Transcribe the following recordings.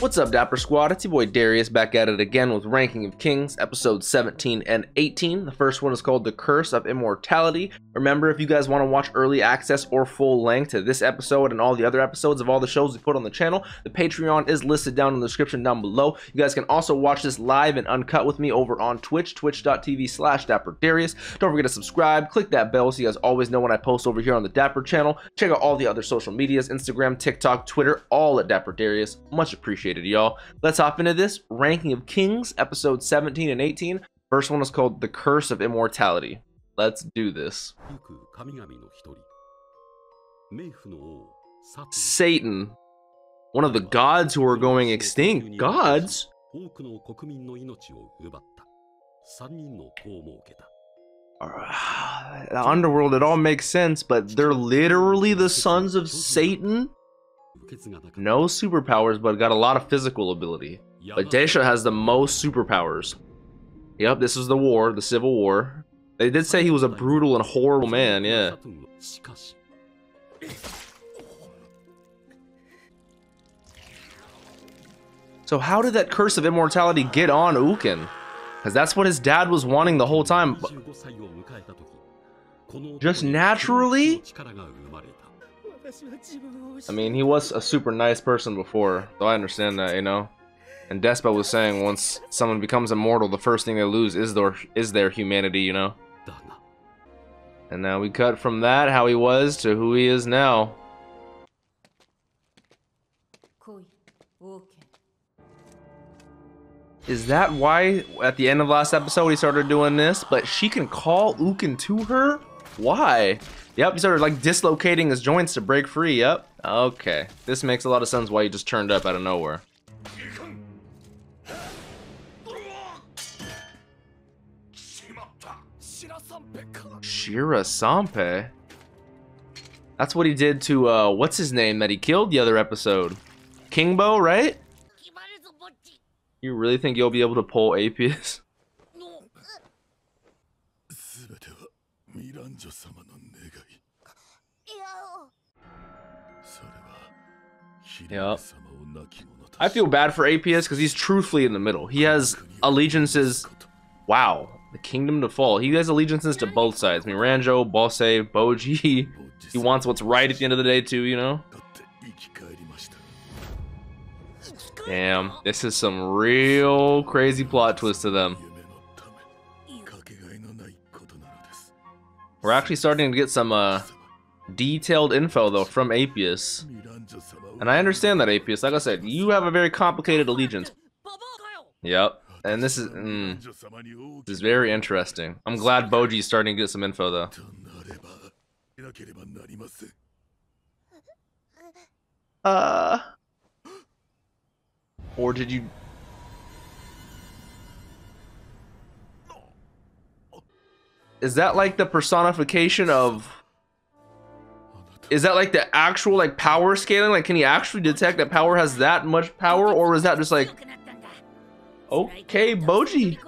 What's up, Dapper Squad? It's your boy Darius back at it again with Ranking of Kings, episodes 17 and 18. The first one is called The Curse of Immortality. Remember, if you guys want to watch early access or full length to this episode and all the other episodes of all the shows we put on the channel, the Patreon is listed down in the description down below. You guys can also watch this live and uncut with me over on Twitch, twitch.tv/DapperDarius. Don't forget to subscribe, click that bell so you guys always know when I post over here on the Dapper channel. Check out all the other social medias, Instagram, TikTok, Twitter, all at Dapper Darius. Much appreciated, y'all. Let's hop into this Ranking of Kings, episodes 17 and 18. First one is called The Curse of Immortality. Let's do this. Satan, one of the gods who are going extinct. Gods? The underworld, it all makes sense, but they're literally the sons of Satan? No superpowers, but got a lot of physical ability. But Desha has the most superpowers. Yep, this is the war, the Civil War. They did say he was a brutal and horrible man, yeah. So how did that Curse of Immortality get on Ouken? Because that's what his dad was wanting the whole time. Just naturally? I mean, he was a super nice person before, so I understand that, you know? And Despa was saying once someone becomes immortal, the first thing they lose is their humanity, you know? And now we cut from that, how he was, to who he is now. Is that why, at the end of last episode, he started doing this? But she can call Ouken to her? Why? Yep, he started like dislocating his joints to break free. Yep. Okay. This makes a lot of sense why he just turned up out of nowhere. Shirasampe? That's what he did to, what's his name that he killed the other episode? Kingbo, right? You really think you'll be able to pull Apeas? Yep. I feel bad for Apeas because he's truthfully in the middle. He has allegiances. Wow, the kingdom to fall. He has allegiances to both sides. Miranjo, Bosse, Bojji. He wants what's right at the end of the day too, you know? Damn, this is some real crazy plot twist to them. We're actually starting to get some detailed info though from Apeas. And I understand that, Apeas. Like I said, you have a very complicated allegiance. Yep. And this is very interesting. I'm glad Bojji's starting to get some info though. Or did you? Is that like the personification of? Is that like the actual like power scaling? Like, can he actually detect that power has that much power, or was that just like, okay, Bojji?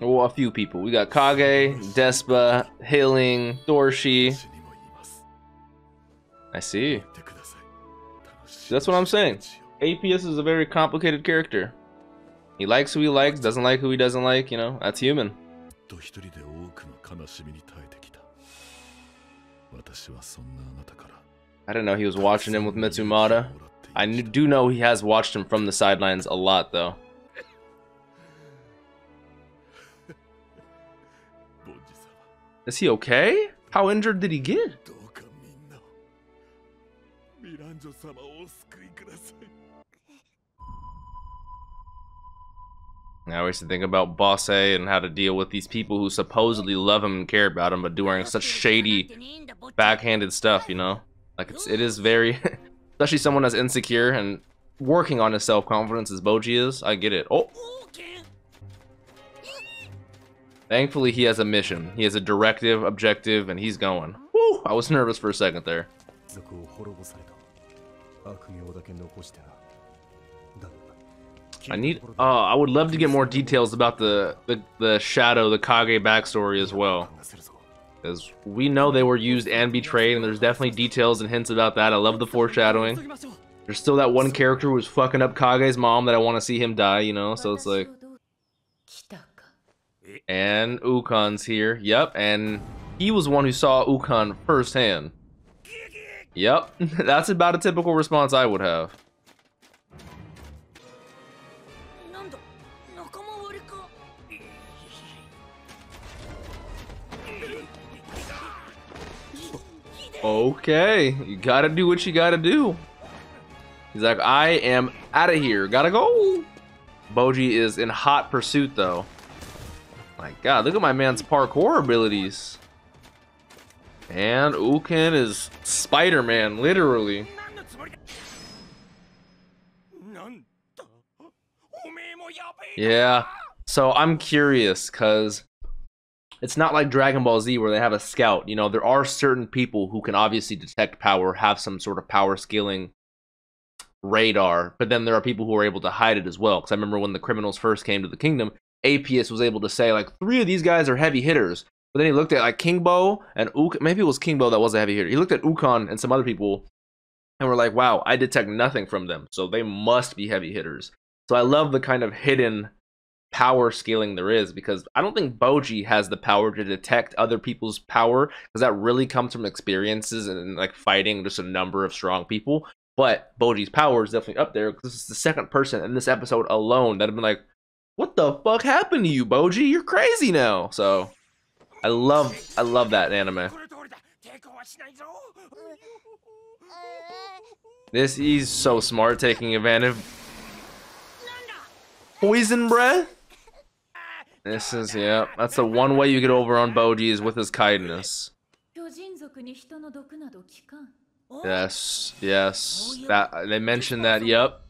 Well, a few people. We got Kage, Despa, Hilling, Dorshi. I see. That's what I'm saying. Apeas is a very complicated character. He likes who he likes, doesn't like who he doesn't like, you know, that's human. I didn't know he was watching him with Mitsumata. I do know he has watched him from the sidelines a lot, though. Is he okay? How injured did he get? I always think about Bosse and how to deal with these people who supposedly love him and care about him, but doing such shady, backhanded stuff, you know? Like, it is very... especially someone that's insecure and working on his self-confidence as Bojji is. I get it. Oh! Thankfully, he has a mission. He has a directive, objective, and he's going. Woo! I was nervous for a second there. I need. I would love to get more details about the shadow, the Kage backstory as well, because we know they were used and betrayed, and there's definitely details and hints about that. I love the foreshadowing. There's still that one character who was fucking up Kage's mom that I want to see him die, you know. So it's like, and Ouken's here. Yep, and he was one who saw Ouken firsthand. Yep, that's about a typical response I would have. Okay, you gotta do what you gotta do. He's like, I am out of here, gotta go. Bojji is in hot pursuit though. My god, look at my man's parkour abilities. And Ouken is Spider-Man, literally. Yeah, so I'm curious, because it's not like Dragon Ball Z where they have a scout. You know, there are certain people who can obviously detect power, have some sort of power scaling radar, but then there are people who are able to hide it as well. Because I remember when the criminals first came to the kingdom, Apeas was able to say, like, 3 of these guys are heavy hitters. But then he looked at, like, Kingbo and Ouken. Maybe it was Kingbo that was a heavy hitter. He looked at Ouken and some other people and were like, wow, I detect nothing from them. So they must be heavy hitters. So I love the kind of hidden power scaling there is, because I don't think Bojji has the power to detect other people's power, because that really comes from experiences and like fighting just a number of strong people. But Bojji's power is definitely up there, because this is the second person in this episode alone that have been like, what the fuck happened to you, Bojji? You're crazy now. So I love that anime. This is so smart, taking advantage of poison breath. This is, yeah, that's the one way you get over on Bojji, is with his kindness. Yes, yes. That they mentioned that, yep.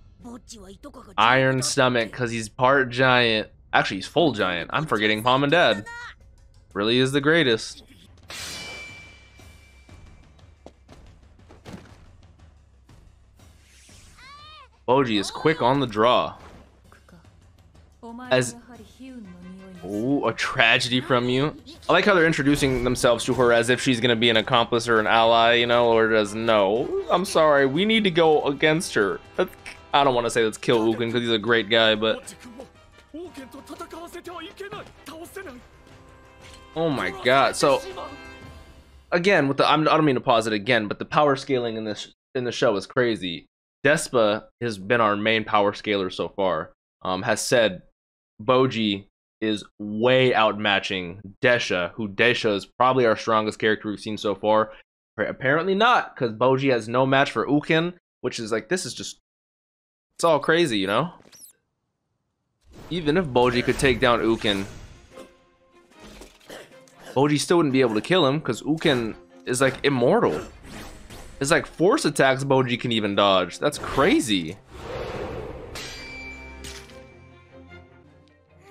Iron stomach, because he's part giant. Actually, he's full giant. I'm forgetting mom and dad. Really is the greatest. Bojji is quick on the draw. As, ooh, a tragedy from you. I like how they're introducing themselves to her as if she's gonna be an accomplice or an ally, you know, or as, no, I'm sorry, we need to go against her. That's, I don't want to say let's kill Ouken, because he's a great guy, but oh my god. So again, with the, I don't mean to pause it again, but the power scaling in this the show is crazy. Despa has been our main power scaler so far. Has said Bojji is way outmatching Desha, who Desha is probably our strongest character we've seen so far. Apparently not, because Bojji has no match for Ouken, which is like, this is just, it's all crazy, you know? Even if Bojji could take down Ouken, Bojji still wouldn't be able to kill him, because Ouken is like immortal. It's like force attacks Bojji can even dodge. That's crazy.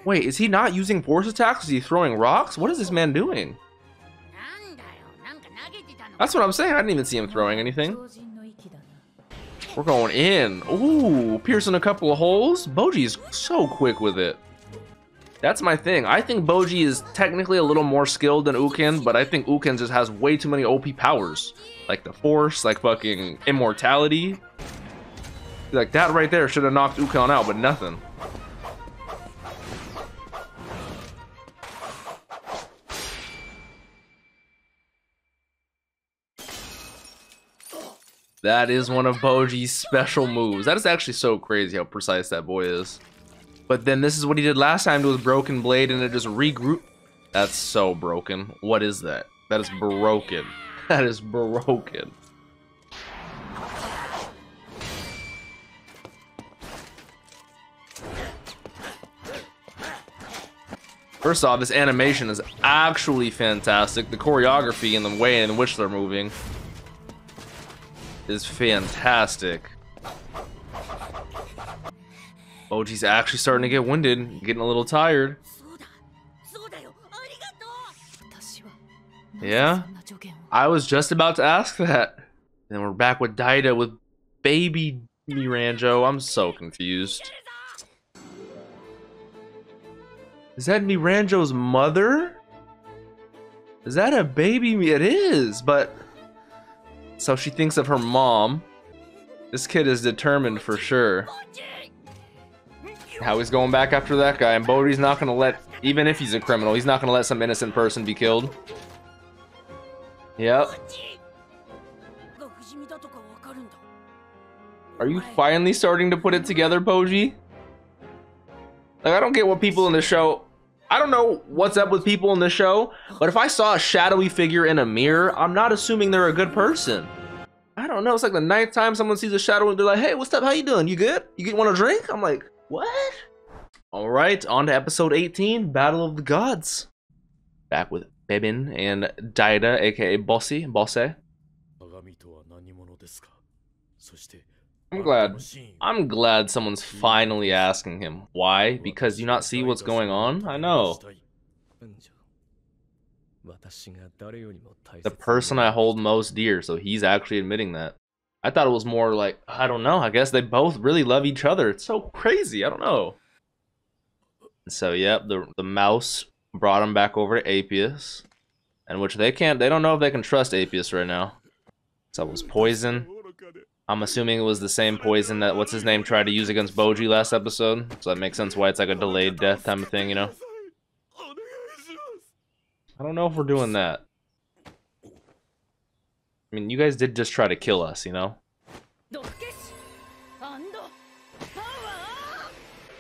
Wait, is he not using force attacks? Is he throwing rocks? What is this man doing? That's what I'm saying. I didn't even see him throwing anything. We're going in. Ooh, piercing a couple of holes. Bojji's so quick with it. That's my thing. I think Bojji is technically a little more skilled than Ouken, but I think Ouken just has way too many OP powers. Like the force, like fucking immortality. Like that right there should have knocked Ouken out, but nothing. That is one of Bojji's special moves. That is actually so crazy how precise that boy is. But then this is what he did last time to his broken blade, and it just regrouped. That's so broken. What is that? That is broken. That is broken. First off, this animation is actually fantastic. The choreography and the way in which they're moving is fantastic. Bojji's actually starting to get winded, getting a little tired. Yeah, I was just about to ask that. Then we're back with Daida with baby Miranjo. I'm so confused. Is that Miranjo's mother? Is that a baby? It is, but... So she thinks of her mom. This kid is determined for sure. How he's going back after that guy, and Bodhi's not gonna let, even if he's a criminal, he's not gonna let some innocent person be killed. Yep. Are you finally starting to put it together, Bojji? Like, I don't get what people in the show... I don't know what's up with people in the show, but if I saw a shadowy figure in a mirror, I'm not assuming they're a good person. I don't know, it's like the ninth time someone sees a shadow and they're like, hey, what's up, how you doing? You good? You want a drink? I'm like, what? Alright, on to episode 18, Battle of the Gods. Back with Bebin and Daida, aka Bosse. I'm glad someone's finally asking him. Why? Because you not see what's going on? I know. The person I hold most dear, so he's actually admitting that. I thought it was more like, I don't know, I guess they both really love each other. It's so crazy, I don't know. So yeah, the mouse brought him back over to Apeas. And which they don't know if they can trust Apeas right now. So it was poison. I'm assuming it was the same poison that what's-his-name tried to use against Bojji last episode. So that makes sense why it's like a delayed death type of thing, you know? I don't know if we're doing that. I mean, you guys did just try to kill us, you know?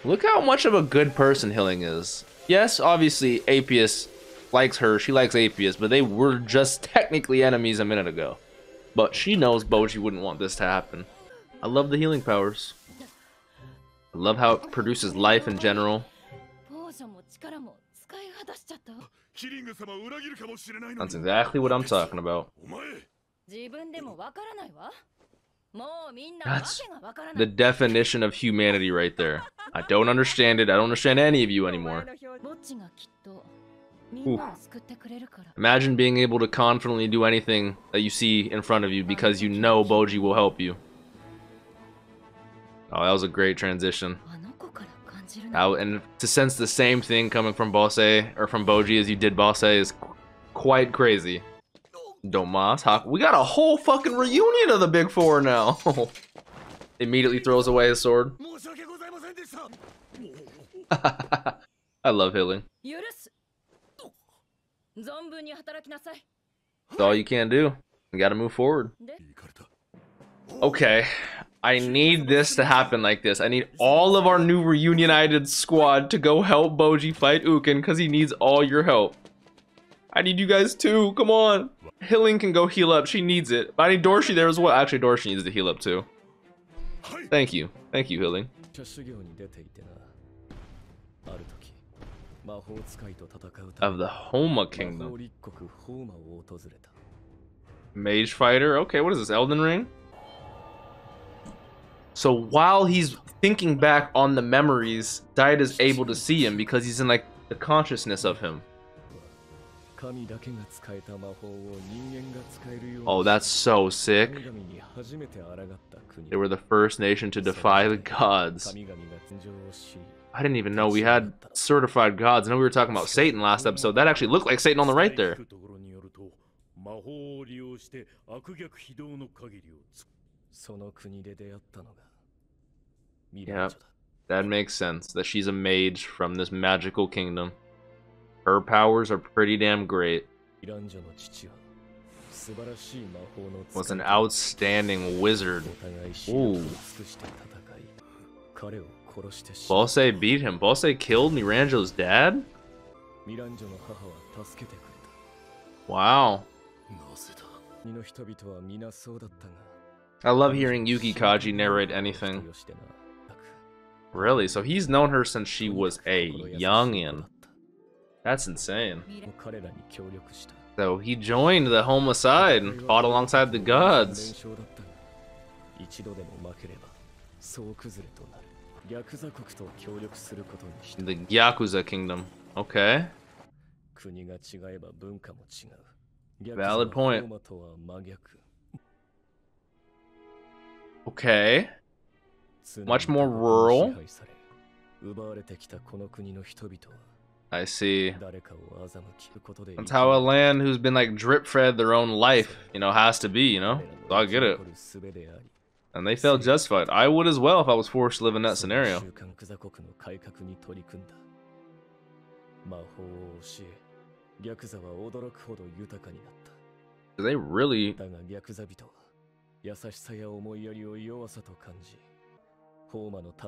Look how much of a good person Hilling is. Yes, obviously, Apeas likes her. She likes Apeas, but they were just technically enemies a minute ago. But she knows Bojji wouldn't want this to happen. I love the healing powers. I love how it produces life in general. That's exactly what I'm talking about. That's the definition of humanity right there. I don't understand it. I don't understand any of you anymore. Ooh. Imagine being able to confidently do anything that you see in front of you because you know Bojji will help you. Oh, that was a great transition. And to sense the same thing coming from Bosse or from Bojji as you did Bosse is quite crazy. Domas, we got a whole fucking reunion of the big four now. Immediately throws away his sword. I love Hilling. That's all you can do. You gotta move forward. Okay, I need this to happen like this. I need all of our new reunited squad to go help Bojji fight Ouken because he needs all your help. I need you guys too, come on. Hilling can go heal up, she needs it. But I need Dorshi there as well. Actually, Dorshi needs to heal up too. Thank you, Hilling. Of the Homa Kingdom. Mage fighter? Okay, what is this, Elden Ring? So while he's thinking back on the memories, Daida's able to see him because he's in like the consciousness of him. Oh, that's so sick. They were the first nation to defy the gods. I didn't even know we had certified gods. I know we were talking about Satan last episode. That actually looked like Satan on the right there. Yeah, that makes sense. That she's a mage from this magical kingdom. Her powers are pretty damn great. Was an outstanding wizard. Ooh. Bosse beat him. Bosse killed Miranjo's dad? Wow. I love hearing Yuki Kage narrate anything. Really? So he's known her since she was a youngin'. That's insane. So he joined the Homa side and fought alongside the gods. The Gyakuza Kingdom. Okay. Valid point. Okay. Much more rural. I see. That's how a land who's been like drip fed their own life, you know, has to be, you know? So I get it. And they felt justified. I would as well if I was forced to live in that scenario. They really...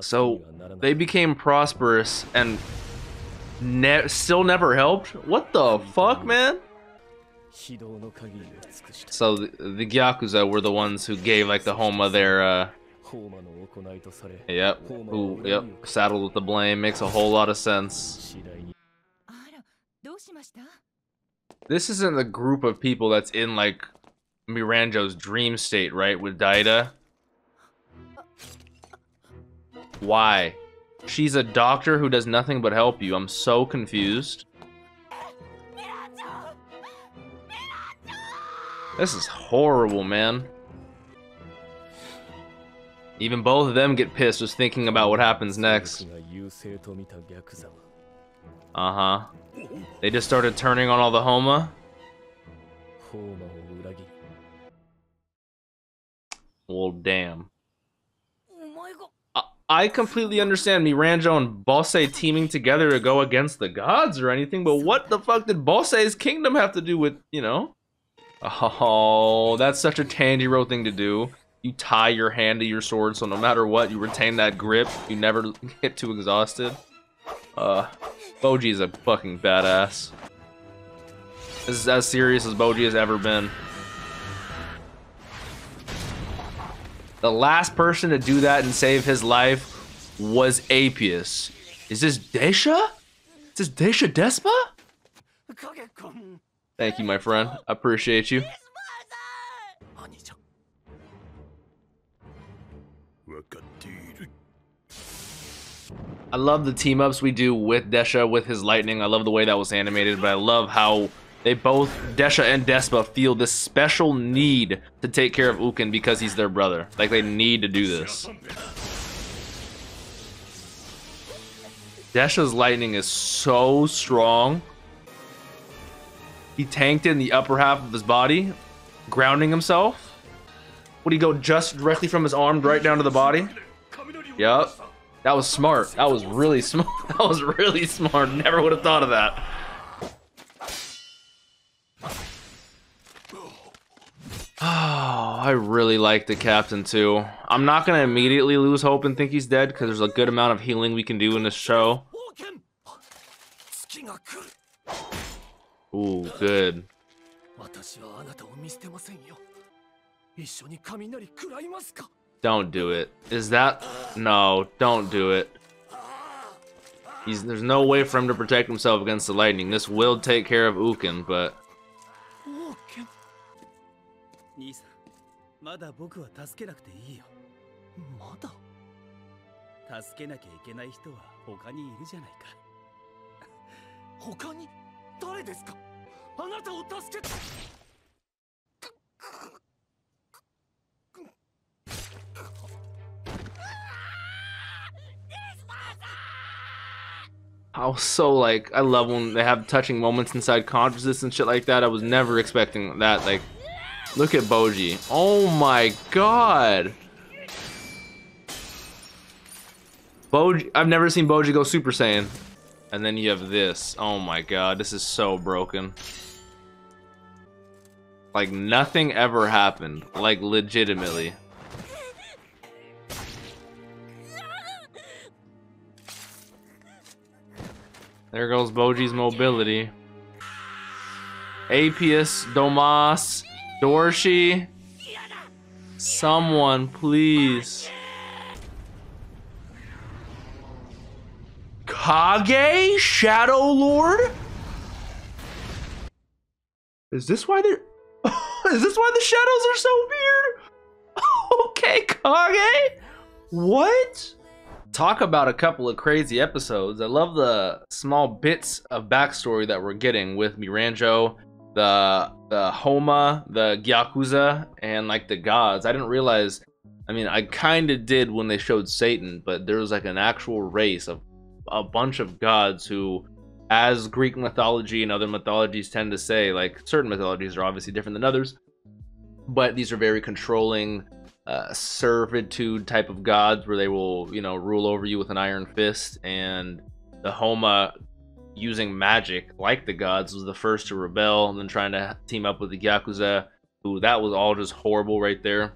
So they became prosperous and still never helped? What the fuck, man? So the Gyakuza were the ones who gave like the Homa their Yep, saddled with the blame. Makes a whole lot of sense. This isn't the group of people that's in like Miranjo's dream state, right? With Daida. Why? She's a doctor who does nothing but help you. I'm so confused. This is horrible, man. Even both of them get pissed just thinking about what happens next. Uh-huh. They just started turning on all the Homa. Well, damn. I completely understand Miranjo and Bosse teaming together to go against the gods or anything, but what the fuck did Bosse's kingdom have to do with, you know? Oh, that's such a Tanjiro thing to do. You tie your hand to your sword, so no matter what, you retain that grip. You never get too exhausted. Bojji is a fucking badass. This is as serious as Bojji has ever been. The last person to do that and save his life was Apeas. Is this Desha? Is this Desha Despa? Thank you, my friend. I appreciate you. I love the team-ups we do with Desha, with his lightning. I love the way that was animated, but I love how they both, Desha and Despa, feel this special need to take care of Ouken because he's their brother. Like, they need to do this. Desha's lightning is so strong. He tanked in the upper half of his body, grounding himself. Would he go just directly from his arm right down to the body? Yep. That was smart. That was really smart. That was really smart. Never would have thought of that. Oh, I really like the captain too. I'm not gonna immediately lose hope and think he's dead because there's a good amount of healing we can do in this show. Ooh, good. Don't do it. Is that? No, don't do it. There's no way for him to protect himself against the lightning. This will take care of Ouken, but... I was so like, I love when they have touching moments inside consciousness and shit like that. I was never expecting that, like... Look at Bojji. Oh my god. Bojji, I've never seen Bojji go Super Saiyan. And then you have this. Oh my god, this is so broken. Like nothing ever happened. Like legitimately. There goes Bojji's mobility. Apeas, Domas, Dorshi, someone, please. Kage? Shadow Lord? Is this why they're... Is this why the shadows are so weird? Okay, Kage? What? Talk about a couple of crazy episodes. I love the small bits of backstory that we're getting with Miranjo, the Homa, the Gyakuza, and like the gods. I didn't realize, I mean, I kind of did when they showed Satan, but there was like an actual race of a bunch of gods who as Greek mythology and other mythologies tend to say, like, certain mythologies are obviously different than others, but these are very controlling, servitude type of gods where they will, you know, rule over you with an iron fist. And the Homa, using magic like the gods, was the first to rebel, and then trying to team up with the Gyakuza, who, that was all just horrible right there.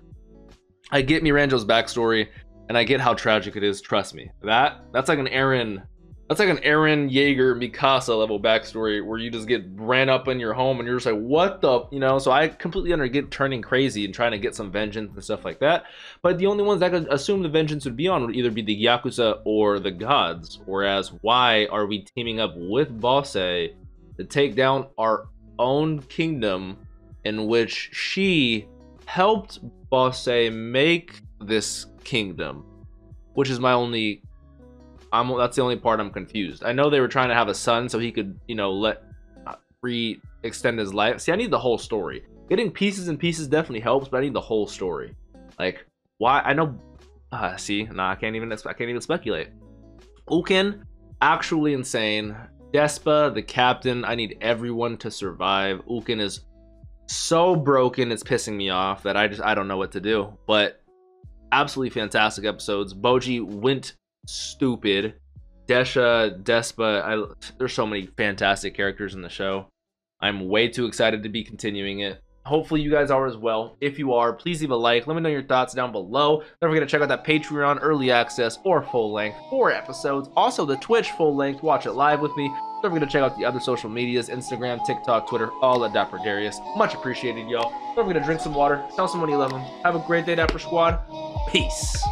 I get Miranjo's backstory, and I get how tragic it is. Trust me, that's like an Eren, that's like an Eren Yeager Mikasa level backstory, where you just get ran up in your home and you're just like, what the, you know? So I completely understand turning crazy and trying to get some vengeance and stuff like that. But the only ones that could assume the vengeance would be on would either be the Yakuza or the gods. Whereas, why are we teaming up with Bosse to take down our own kingdom, in which she helped Bosse make this kingdom? Which is my only, that's the only part I'm confused. I know they were trying to have a son so he could, you know, let free extend his life. See, I need the whole story. Getting pieces and pieces definitely helps, but I need the whole story. Like, why? I know. See, nah, I can't even speculate. Ouken, actually insane. Despa, the captain. I need everyone to survive. Ouken is so broken, it's pissing me off that I don't know what to do. But absolutely fantastic episodes. Bojji went stupid. Desha, Despa, there's so many fantastic characters in the show. I'm way too excited to be continuing it. Hopefully you guys are as well. If you are, please leave a like. Let me know your thoughts down below. Don't forget to check out that Patreon, early access or full length, 4 episodes. Also the Twitch full length, watch it live with me. Don't forget to check out the other social medias, Instagram, TikTok, Twitter, all at @Darius. Much appreciated, y'all. Don't forget to drink some water, tell someone you love them. Have a great day, Dapper Squad. Peace.